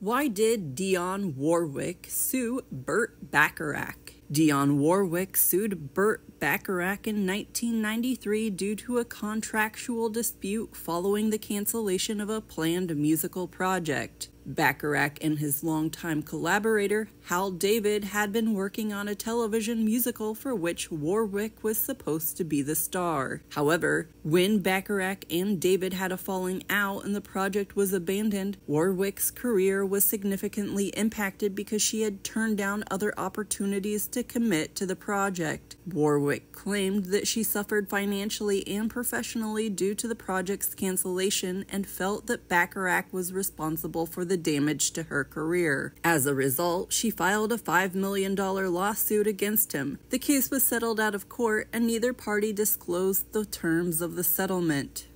Why did Dionne Warwick sue Burt Bacharach? Dionne Warwick sued Burt Bacharach in 1993 due to a contractual dispute following the cancellation of a planned musical project. Bacharach and his longtime collaborator, Hal David, had been working on a television musical for which Warwick was supposed to be the star. However, when Bacharach and David had a falling out and the project was abandoned, Warwick's career was significantly impacted because she had turned down other opportunities to commit to the project. Warwick claimed that she suffered financially and professionally due to the project's cancellation and felt that Bacharach was responsible for the damage to her career. As a result, she filed a $5 million lawsuit against him. The case was settled out of court, and neither party disclosed the terms of the settlement.